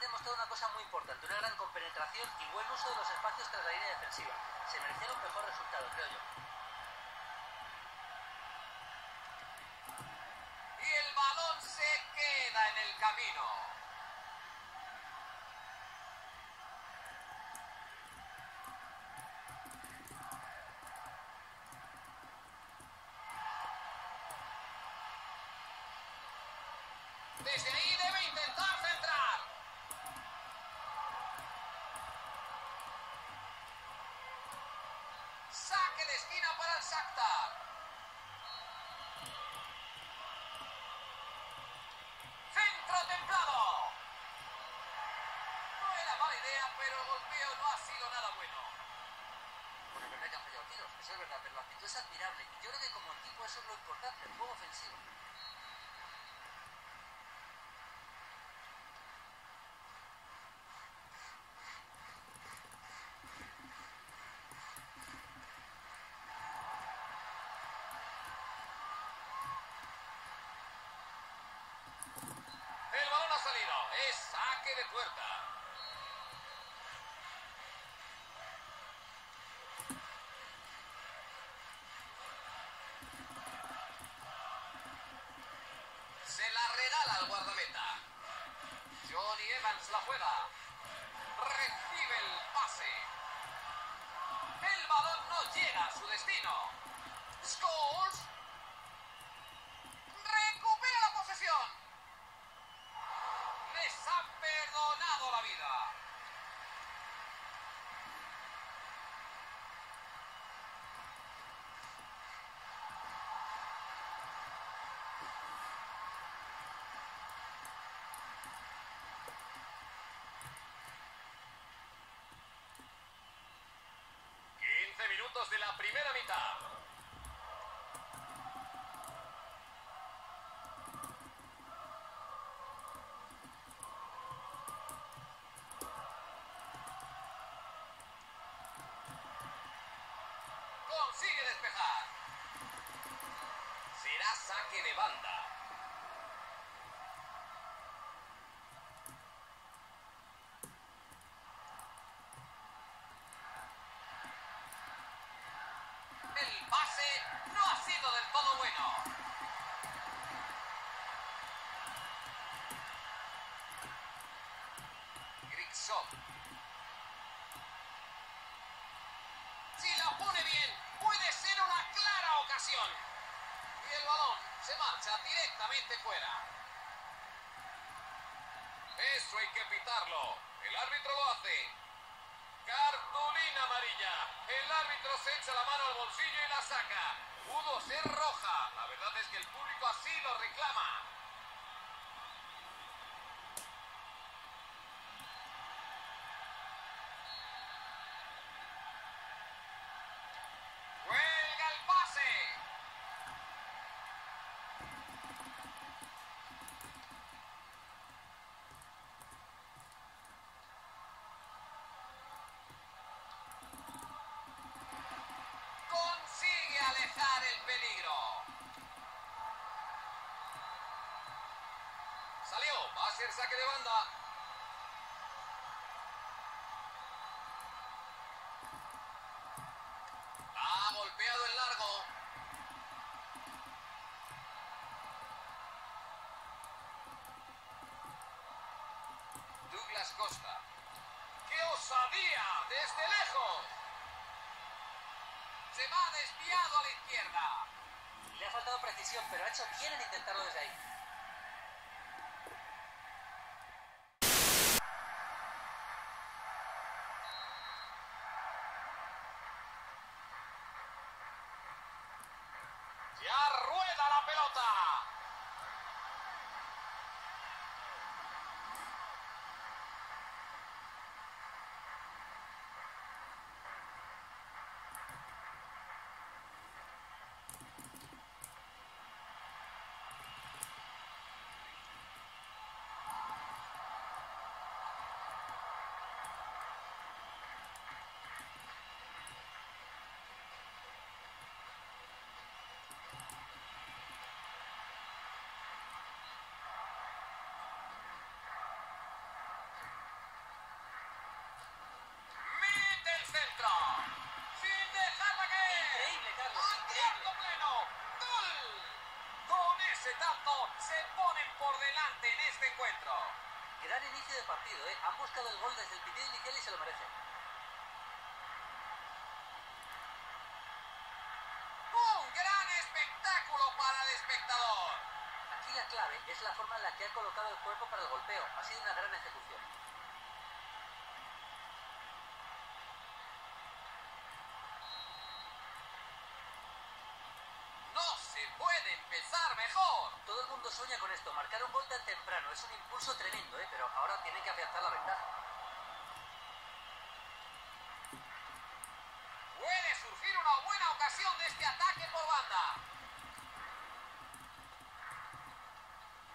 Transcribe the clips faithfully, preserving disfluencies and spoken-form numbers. han demostrado una cosa muy importante, una gran compenetración y buen uso de los espacios tras la línea defensiva. Se merecieron un mejor resultado, creo yo. Y el balón se queda en el camino. Desde ahí debe intentar centrar. Saque de esquina para el Shakhtar. Centro templado. No era mala idea, pero el golpeo no ha sido nada bueno. Bueno, es verdad que han fallado tiros, eso es verdad, pero la actitud es admirable. Y yo creo que como equipo eso es lo importante, el juego ofensivo. Es saque de puerta. Se la regala al guardameta. Johnny Evans la juega. Recibe el pase. El balón no llega a su destino. Scholes. Minutos de la primera mitad. Consigue despejar. Será saque de banda. Grigson. Si la pone bien, puede ser una clara ocasión. Y el balón se marcha directamente fuera. Eso hay que pitarlo. El árbitro lo hace. Cartulina amarilla. El árbitro se echa la mano al bolsillo y la saca. Pudo ser roja. La verdad es que el público así lo reclama. Alejar el peligro. Salió, va a ser saque de banda. Ha golpeado el largo. Douglas Costa. ¡Qué osadía! ¡Desde lejos! Se va desviado a la izquierda. Le ha faltado precisión, pero ha hecho bien en intentarlo desde ahí. Ya rueda la pelota. ese tanto, se ponen por delante en este encuentro. Gran inicio de partido, ¿eh? Han buscado el gol desde el pitido inicial y se lo merecen. ¡Un gran espectáculo para el espectador! Aquí la clave es la forma en la que ha colocado el cuerpo para el golpeo. Ha sido una gran ejecución. Puede empezar mejor. Todo el mundo sueña con esto, marcar un gol tan temprano es un impulso tremendo, ¿eh? Pero ahora tiene que afianzar la ventaja. Puede surgir una buena ocasión de este ataque por banda.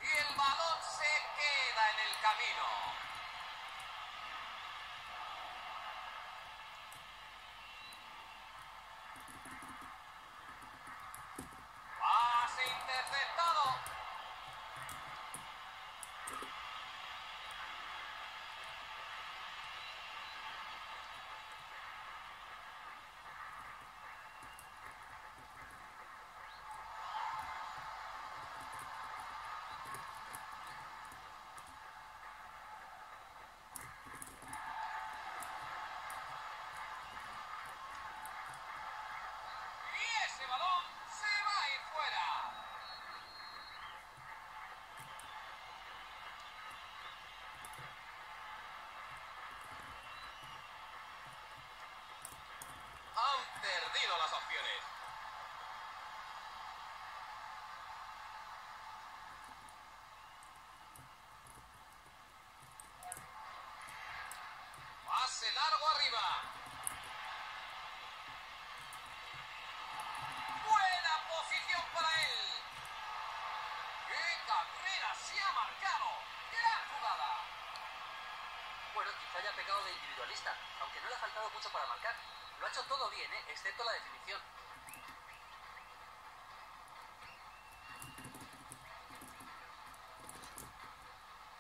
Y el balón se queda en el camino. Interceptado. Y ese balón se va a ir fuera. Han perdido las opciones. Pase largo arriba. Buena posición para él. ¡Qué carrera se ha marcado! ¡Gran jugada! Bueno, quizá haya pecado de individualista, aunque no le ha faltado mucho para marcar. Lo ha hecho todo bien, ¿eh? Excepto la definición.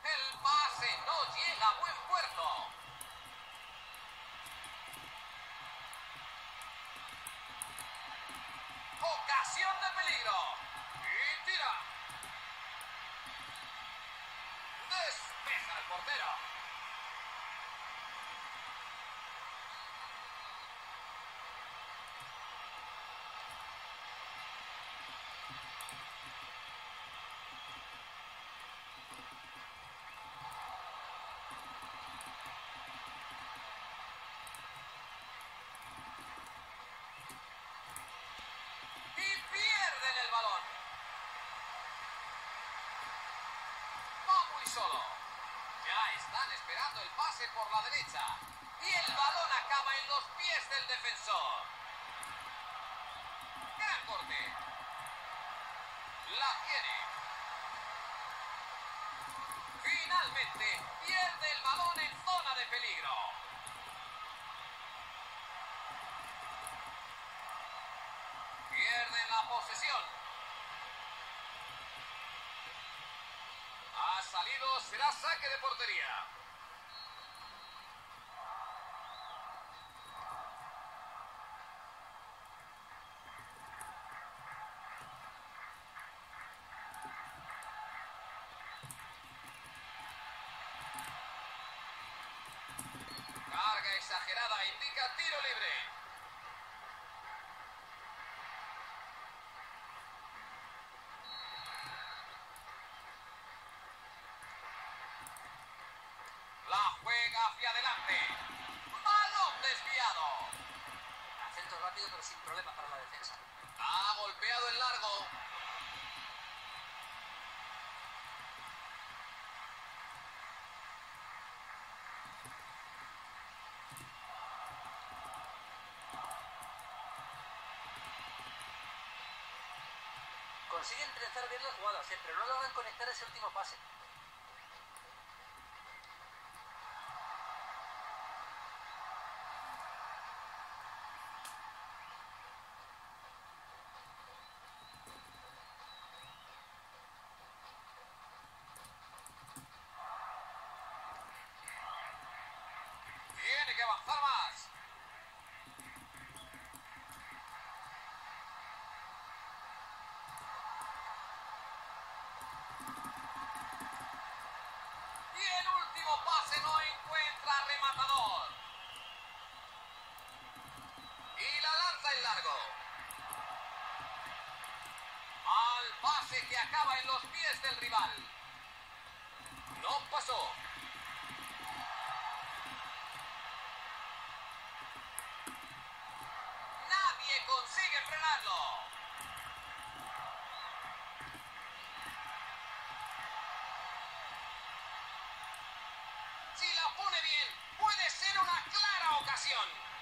El pase no llega a buen puerto. Ocasión de peligro. Y tira. Despeja el portero. Balón. Va muy solo. Ya están esperando el pase por la derecha. Y el balón acaba en los pies del defensor. Gran corte. La tiene. Finalmente pierde el balón en zona de peligro. Pierden la posesión. Ha salido, será saque de portería. Carga exagerada, indica tiro libre. Juega hacia adelante. Balón desviado. Acento rápido pero sin problema para la defensa. Ha golpeado el largo. Consiguen trenzar bien las jugadas, ¿eh? Pero no logran conectar ese último pase. Tiene que avanzar más. de matador. Y la lanza en largo. Al pase que acaba en los pies del rival. No pasó. Nadie consigue frenarlo. Pone bien, puede ser una clara ocasión.